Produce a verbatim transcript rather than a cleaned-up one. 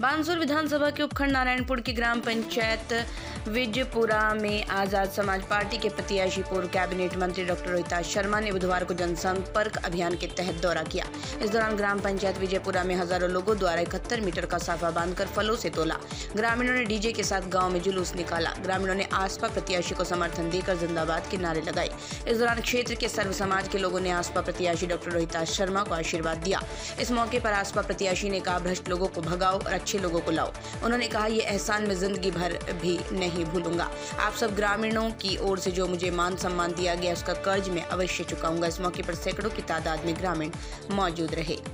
बांसुर विधानसभा के उपखंड नारायणपुर की ग्राम पंचायत विजयपुरा में आजाद समाज पार्टी के प्रत्याशी पूर्व कैबिनेट मंत्री डॉक्टर रोहितास शर्मा ने बुधवार को जनसंपर्क अभियान के तहत दौरा किया। इस दौरान ग्राम पंचायत विजयपुरा में हजारों लोगों द्वारा इकहत्तर मीटर का साफा बांधकर फलों से तोला। ग्रामीणों ने डीजे के साथ गाँव में जुलूस निकाला। ग्रामीणों ने आसपा प्रत्याशी को समर्थन देकर जिंदाबाद के नारे लगाए। इस दौरान क्षेत्र के सर्व समाज के लोगों ने आसपा प्रत्याशी डॉक्टर रोहितास शर्मा को आशीर्वाद दिया। इस मौके पर आसपा प्रत्याशी ने कहा, भ्रष्ट लोगों को भगाओ और अच्छे लोगों को लाओ। उन्होंने कहा, ये एहसान मैं जिंदगी भर भी नहीं भूलूंगा। आप सब ग्रामीणों की ओर से जो मुझे मान सम्मान दिया गया उसका कर्ज मैं अवश्य चुकाऊंगा। इस मौके पर सैकड़ों की तादाद में ग्रामीण मौजूद रहे।